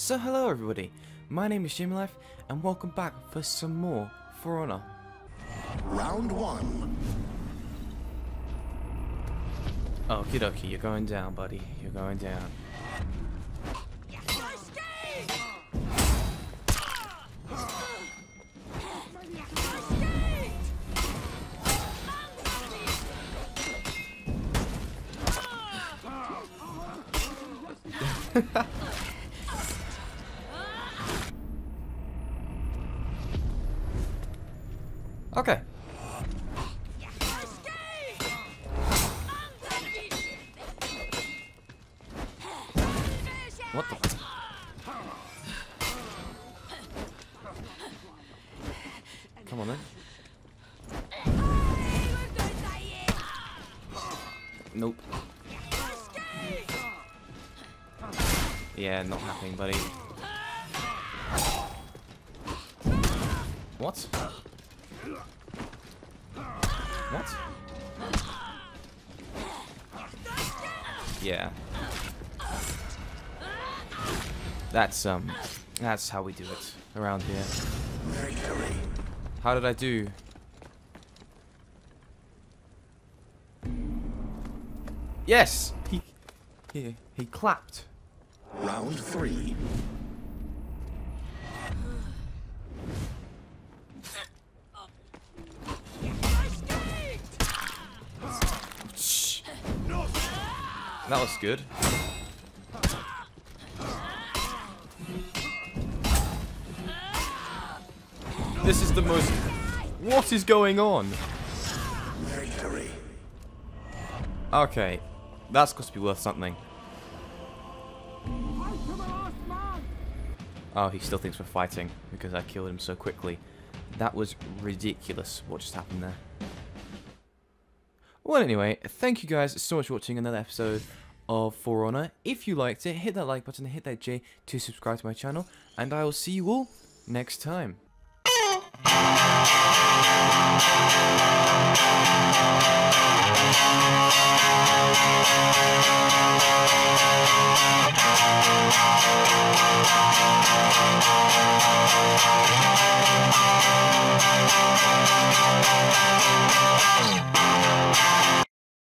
So hello everybody, my name is ShimLife and welcome back for some more For Honor. Round 1. Okie dokie, you're going down buddy, you're going down. Okay. What the? Come on then. Nope. Yeah, not happening, buddy. What? What? Yeah. That's how we do it around here. How did I do? Yes, he clapped. Round 3. That was good. This is the most... What is going on? Okay, that's got to be worth something. Oh, he still thinks we're fighting because I killed him so quickly. That was ridiculous what just happened there. Well, anyway, thank you guys so much for watching another episode of For Honor. If you liked it, hit that like button and hit that J to subscribe to my channel. And I will see you all next time.